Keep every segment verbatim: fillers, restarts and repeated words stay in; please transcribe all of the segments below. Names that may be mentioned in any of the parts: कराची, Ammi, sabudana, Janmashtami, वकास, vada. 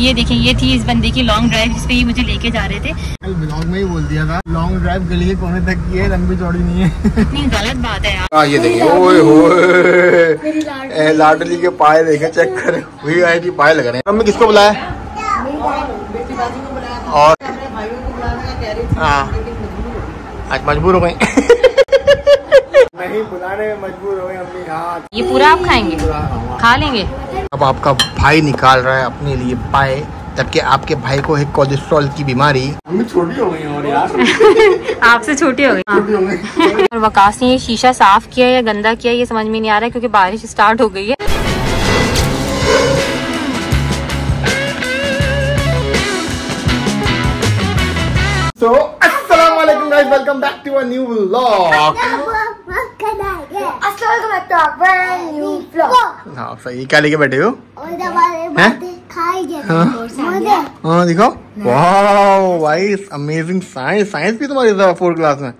ये देखें, ये थी इस बंदे की लॉन्ग ड्राइव जिसपे ये मुझे लेके जा रहे थे। कल ब्लॉग में ही बोल दिया था लॉन्ग ड्राइव गली के कोने तक की है, लंबी चौड़ी नहीं है। नहीं, गलत बात है यार। ये देखिए, ओए होए लाडली के पाए देखे, चेक करें हुई आई थी, पाए लग रहे हैं। अम्मी किसको बुलाया? और आज मजबूर हो गयी, नहीं बुलाने में मजबूर हो गए अम्मी। हाँ, ये पूरा आप खाएंगे, खा लेंगे। अब आपका भाई निकाल रहा है अपने लिए पाए, जबकि आपके भाई को है कोलेस्ट्रॉल की बीमारी। छोटी हो गई और यार आपसे छोटी हो गई। और वकास ने ये शीशा साफ किया या गंदा किया ये समझ में नहीं आ रहा है, क्योंकि बारिश स्टार्ट हो गई है। तो अस्सलाम वालेकुम guys, welcome back to a new vlog. हाँ, सही। क्या लेके बैठे हो? हाँ दिखाओ। वाओ भाई, अमेजिंग। साइंस साइंस भी तुम्हारी फोर्थ क्लास में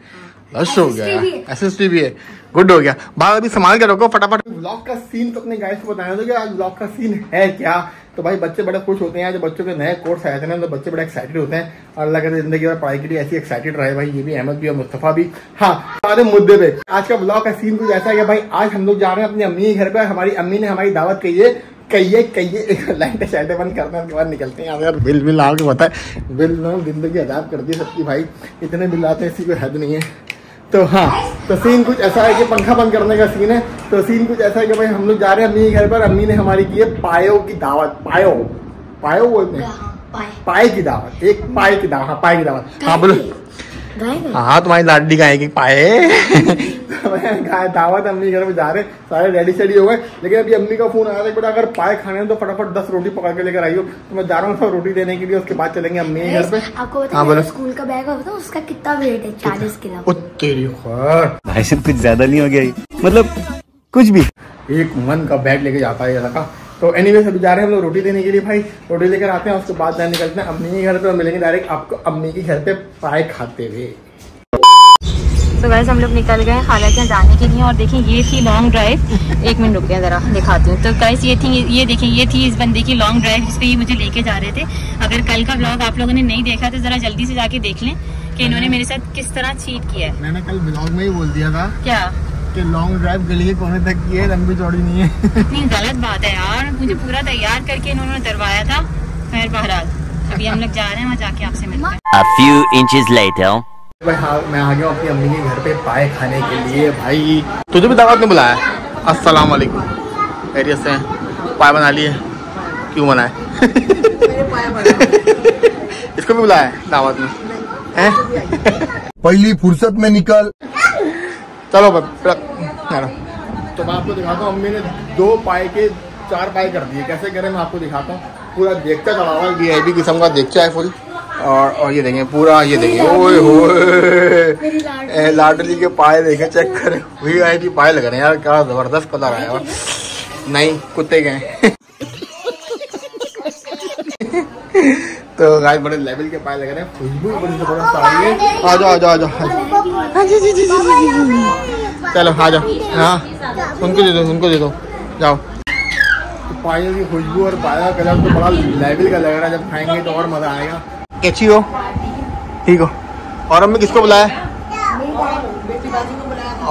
लश हो गया, एसएसटी भी है, गुड हो गया। बात अभी संभाल के रखो फटाफट। व्लॉग का सीन तो अपने गाइस को बताया था कि आज व्लॉग का सीन है क्या। तो भाई बच्चे बड़े खुश होते हैं, जब बच्चों के नए कोर्स आए थे ना तो बच्चे बड़े एक्साइटेड होते हैं, और अल्लाह करे जिंदगी भर पढ़ाई के लिए ऐसी एक्साइटेड रहे भाई ये भी, अहमद भी और मुस्तफ़ा भी। हाँ, सारे मुद्दे पे आज का ब्लॉग का सीन कुछ ऐसा है कि भाई आज हम लोग जा रहे हैं अपनी अम्मी के घर पे। हमारी अम्मी ने हमारी दावत कही है, कहिए कहिए लाइन का शायद बंद करना, उसके बाद निकलते हैं। अगर बिल बिल आपको पता है, बिल जिंदगी आजाद कर दी सबकी भाई, इतने बिल आते हैं इसी कोई हद नहीं है। तो हाँ, तो सीन कुछ ऐसा है कि पंखा बंद करने का सीन है। तो सीन कुछ ऐसा है कि भाई हम लोग जा रहे हैं अम्मी के घर पर। अम्मी ने हमारी की है पायो की दावत। पायो पायो बोलते हैं, पाए की दावत, एक पाए की दावत। हाँ, पाए की दावत। हाँ बोलो। हाँ, तुम्हारी लाडली गाएगी पाए गाय दावत। अम्मी के घर पर जा रहे, सारे रेडी शेडी हो गए, लेकिन अभी अम्मी का फोन आया था बेटा अगर पाए खाने हो तो फटाफट दस रोटी पका के लेकर आई हो। तो मैं जा रहा हूँ रोटी देने के लिए, उसके बाद चलेंगे अम्मी के घर पे। आपको बता, हाँ, स्कूल का बैग होता है उसका कितना वेट है? चालीस किलो। तेरी खैर भाई से कुछ ज्यादा नहीं हो गया, मतलब कुछ भी एक मन का बैग लेके जाता है लगा। तो एनीवेज अभी जा रहे हैं हम लोग रोटी देने के लिए भाई, रोटी लेकर आते हैं उसके बाद जाने निकलते हैं अम्मी के घर पे और मिलेंगे डायरेक्ट आपको अम्मी के घर पे पाए खाते हुए। तो गाइस हम लोग निकल गए खाला के जाने के लिए, और देखें ये थी लॉन्ग ड्राइव। एक मिनट रुकिए जरा दिखाती हूँ। तो गाइस ये थी, ये देखें ये थी इस बंदे की लॉन्ग ड्राइव जिसपे ये मुझे लेके जा रहे थे। अगर कल का ब्लॉग आप लोगों ने नहीं देखा तो जरा जल्दी से जाके देख लें कि इन्होंने मेरे साथ किस तरह चीट किया है। मैंने कल ब्लॉग में ही बोल दिया था क्या कि लॉन्ग ड्राइव गली के कोने तक की है, लंबी चौड़ी नहीं है। नहीं, गलत बात है यार, मुझे पूरा तैयार करके इन्होंने डरवाया था। खैर बहरहाल अभी हम लोग जा रहे हैं वहाँ, जाके आपसे मिलते हैं। A few inches later. भाई हाँ, मैं आ गया अपनी अम्मी के घर पे पाए खाने के लिए। भाई तुझे भी दावत ने बुलाया? अस्सलाम वालेकुम, खैरियत से हैं? पाए बना लिए? क्यों बनाए? इसको भी बुलाया दावत में? पहली फुर्सत में निकल। चलो तो मैं आपको दिखाता हूँ, अम्मी ने दो पाए के चार पाए कर दिए। कैसे करें मैं आपको दिखाता हूँ। पूरा देखता चढ़ा हुआ वी आई पी किस्म का देखता है फुल, और और ये देखें पूरा, ये देखें ओए होए लाडली के पाए देखें, चेक करें वी आई पी पाए लग रहे हैं यार, क्या जबरदस्त कलर आया। और नहीं कुत्ते गए तो गाइस बड़े लेवल के पाए लग रहे हैं, खुशबू बड़ी जबरदस्त आ रही है। आ जाओ आ जाओ आ जाओ, जी जी जी जी चलो आ जाओ। हाँ उनको दे दो, उनको दे दो, जाओ। तो पाए की खुशबू और पाया कलर तो बड़ा लेवल का लग रहा है, जब खाएंगे तो और मज़ा आएगा। कैसी हो? ठीक हो। और अम्मी किसको बुलाया?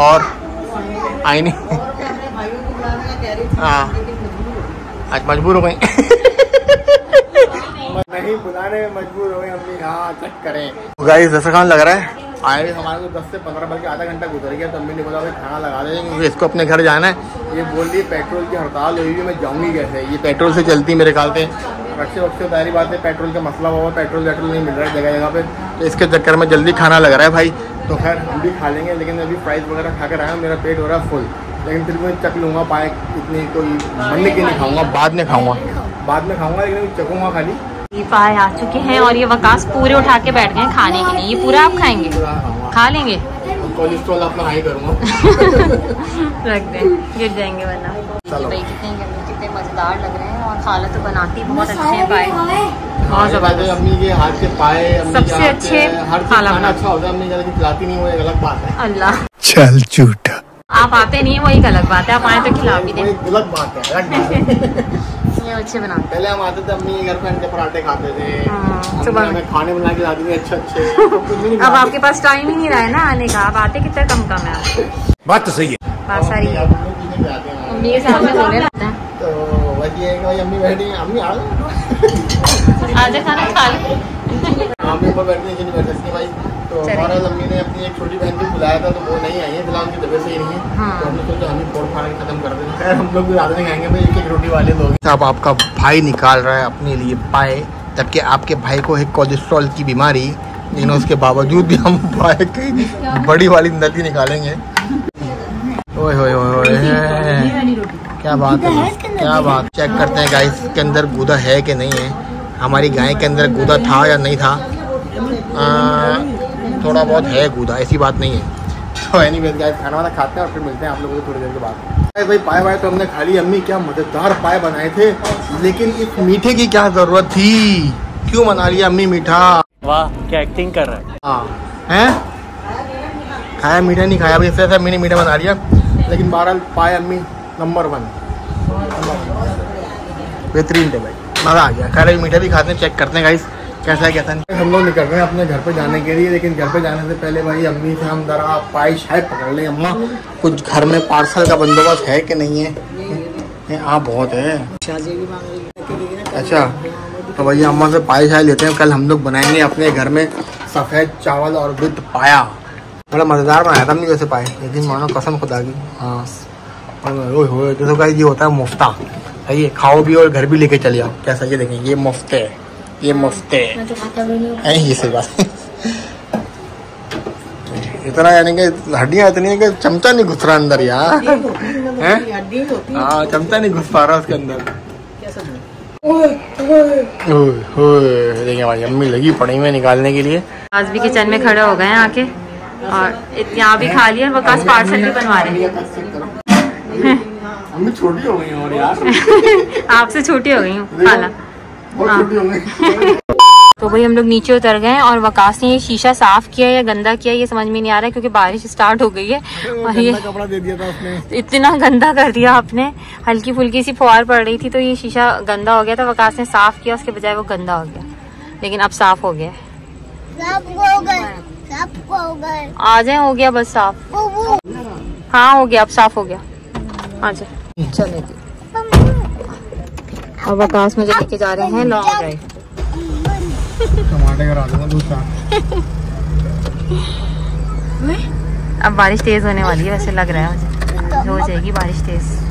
और आई नहीं। हाँ, आज मजबूर हो गई, नहीं बुलाने में मजबूर हो गए अम्मी। हाँ, चेक करें गाइस जैसा खान लग रहा है। आए हमारे को दस से पंद्रह बज के आधा घंटा गुजर गया, तो अम्मी ने बोला भाई खाना लगा देंगे क्योंकि इसको अपने घर जाना है। ये बोल रही पेट्रोल की हड़ताल हुई है, मैं जाऊँगी कैसे? ये पेट्रोल से चलती मेरे ख्याल से, रक्षे वक्षे सारी बात है, पेट्रोल का मसला हुआ, पेट्रोल वेट्रोल नहीं मिल रहा है जगह जगह पे, तो इसके चक्कर में जल्दी खाना लग रहा है भाई। तो खैर हम भी खा लेंगे, लेकिन अभी फ्राइज वगैरह खा कर आया, मेरा पेट हो रहा है फुल, लेकिन फिर मैं चख लूँगा पाए, इतनी कोई बनने की नहीं खाऊँगा, बाद में खाऊँगा बाद में खाऊँगा लेकिन चखूँगा खाली। पाए आ चुके हैं और ये वकास पूरे उठा के बैठ गए खाने के लिए। ये पूरा आप खाएंगे, खा लेंगे, कोलेस्ट्रॉल अपना हाई करूंगा रख दे, गिर जाएंगे वरना। भाई कितने कितने मजेदार लग रहे हैं, और खाला तो बनाती बहुत अच्छे हैं पाए, बहुत जबरदस्त। अम्मी के हाथ के पाए सबसे अच्छे, हर खाना अच्छा होता है, अम्मी के खिलाती नहीं, वो एक अलग बात है। अल्लाह चल झूठा, आप आते नहीं है वो एक अलग बात है, आप आए तो खिला भी दें, गलत बात है। अच्छे बनाते। पहले हम आते थे अम्मी घर पे अंडे पराठे खाते थे, सुबह में खाने बना के आदमी अच्छे अच्छे तो कुछ भी नहीं। अब आपके पास टाइम ही नहीं रहा है ना आने का, अब आते कितना कम कम है। बात तो सही है, बात सारी है। अम्मी के सामने बोले रहता है तो वही है कि भाई अम्मी बैठी है, अम्मी आ जाओ आजा खाना खा लो। अम्मी पर बैठने के लिए बैठ सकती भाई। तो हमारा अम्मी ने अपनी एक छोटी बहन को बुलाया था तो वो नहीं आई है, फिलहाल उनकी तबियत सही नहीं है। हाँ। तो हमने सोचा हमें फोड़ फाड़ के खत्म कर देते हैं, हम लोग भी रात में खाएंगे भाई एक एक रोटी वाले लोग। अब आपका भाई निकाल रहा है अपने लिए पाए, जबकि आपके भाई को है कोलेस्ट्रॉल की बीमारी, लेकिन उसके बावजूद भी हम पाए की बड़ी वाली नदी निकालेंगे। ओए होए होए क्या बात है, क्या बात। चेक करते हैं गाय के अंदर गूदा है कि नहीं है। हमारी गाय के अंदर गूदा था या नहीं था, थोड़ा बहुत है गूदा, ऐसी बात नहीं है। तो एनीवेज गाइस खाना वाना खाते हैं और फिर मिलते हैं आप लोगों को थोड़ी देर के बाद। भाई पाए वाए तो हमने खा ली। अम्मी क्या मज़ेदार पाए बनाए थे, लेकिन इस मीठे की क्या जरूरत थी, क्यों बना लिया अम्मी मीठा। वाह क्या एक्टिंग कर रहा है। हैं खाया मीठा नहीं खाया, इससे ऐसा मैंने मीठा बना लिया। लेकिन बहरहाल पाए अम्मी नंबर वन बेहतरीन थे भाई, मज़ा आ गया। खा रहे मीठा भी खाते हैं, चेक करते हैं गाइस कैसा है कैसा नहीं। हम लोग निकल रहे हैं अपने घर पे जाने के लिए, लेकिन घर पे जाने से पहले भाई अम्मी से हम जरा पाए शायद पकड़ लें। अम्मा कुछ घर में पार्सल का बंदोबस्त है कि नहीं है। हाँ बहुत है। अच्छा तो भैया अम्मा से पाए शायद लेते हैं। कल हम लोग बनाएंगे अपने घर में सफ़ेद चावल और विद पाया। बड़ा मज़ेदार बनाया था अम्मी वैसे पाए, लेकिन मानो कसम खुदा की। हाँ जैसे भाई ये होता है मुफ्ता, ये खाओ भी और घर भी लेके चले आओ। कैसा ये देखें, ये मुफ्त है, ये मुफ्त है ये सही बात। इतना यानी कि हड्डियाँ इतनी है कि चमचा नहीं घुस रहा अंदर यार। हाँ चमचा नहीं घुस पा रहा उसके अंदर। देखिए भाई अम्मी लगी पड़ी में निकालने के लिए। आज भी किचन में खड़े हो गए हैं आके, और यहाँ भी खा लिया बकास पार्सल भी बनवा रहे हैं। अम्मी छोटी हो गई और यार आपसे छोटी हो गई हूँ खाला। हाँ। तो भाई हम लोग नीचे उतर गए हैं और वकास ने ये शीशा साफ किया या गंदा किया ये समझ में नहीं आ रहा है, क्योंकि बारिश स्टार्ट हो गई है और ये कपड़ा दे दिया था उसने, इतना गंदा कर दिया आपने। हल्की फुल्की सी फुहार पड़ रही थी तो ये शीशा गंदा हो गया था, वकास ने साफ किया उसके बजाय वो गंदा हो गया, लेकिन अब साफ हो गया है। आज हो गया बस साफ। हाँ हो गया अब साफ हो गया। आज चले और वकास मुझे लेके जा रहे हैं लॉन्ग ड्राइव। टमाटर करा दूंगा दूसरा। अब बारिश तेज होने वाली है वैसे लग रहा है मुझे, हो जाएगी बारिश तेज।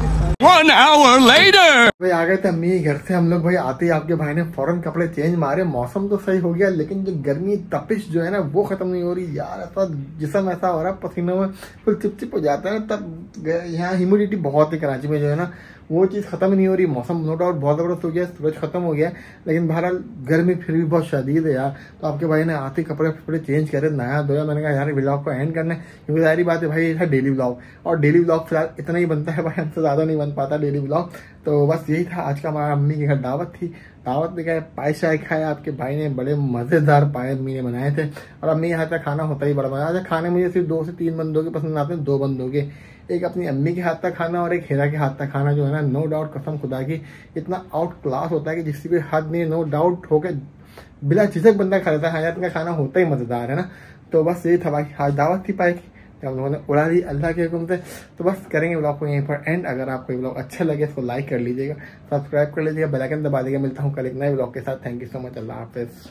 One hour later. भाई आ गए थे अम्मी घर से हम लोग। भाई आते ही आपके भाई ने फौरन कपड़े चेंज मारे। मौसम तो सही हो गया, लेकिन जो गर्मी तपिश जो है ना वो खत्म नहीं हो रही यार। ऐसा जिसम ऐसा हो रहा है पसीनों में फिर चिपचिप हो जाता है ना, तब यहाँ ह्यूमिडिटी बहुत है कराची में जो है ना, वो चीज़ खत्म नहीं हो रही। मौसम नो डाउट बहुत ज़बरदस्त हो गया, सूरज खत्म हो गया, लेकिन बहरहाल गर्मी फिर भी बहुत शदीद है यार। तो आपके भाई ने आते कपड़े कपड़े चेंज करे, नया धोया। मैंने कहा यार व्लॉग को एंड करना है, क्योंकि सारी बात है भाई ऐसा डेली व्लॉग, और डेली व्लॉग फिलहाल इतना ही बनता है भाई, हमसे ज़्यादा नहीं बन पाता डेली व्लॉग। तो बस यही था आज का। हमारा अम्मी के घर दावत थी, दावत में गए, पाए शाय खाया आपके भाई ने, बड़े मज़ेदार पाए अम्मी ने बनाए थे। और अम्मी के हाथ का खाना होता ही बड़ा मज़ा आता है। खाने मुझे सिर्फ दो से तीन बंदों के पसंद आते हैं, दो बंदों के, एक अपनी अम्मी के हाथ का खाना और एक हेरा के हाथ का खाना जो है ना, नो डाउट कसम खुदा की इतना आउट क्लास होता है कि जिसकी कोई हद नहीं, नो डाउट होकर बिला झिझक बंदा खा लेता है। हाँ यार इनका खाना होता ही मज़ेदार है ना। तो बस यही था भाई आज दावत थी पाए की, हम लोगों ने उड़ा दी अल्लाह के हुक्म से। तो बस करेंगे व्लॉग को यहीं पर एंड। अगर आपको ये व्लॉग अच्छा लगे इसको लाइक कर लीजिएगा, सब्सक्राइब कर लीजिएगा, बेल आइकन दबा दीजिएगा। मिलता हूँ कल एक नए व्लॉग के साथ। Thank you so much. अल्लाह हाफिज़।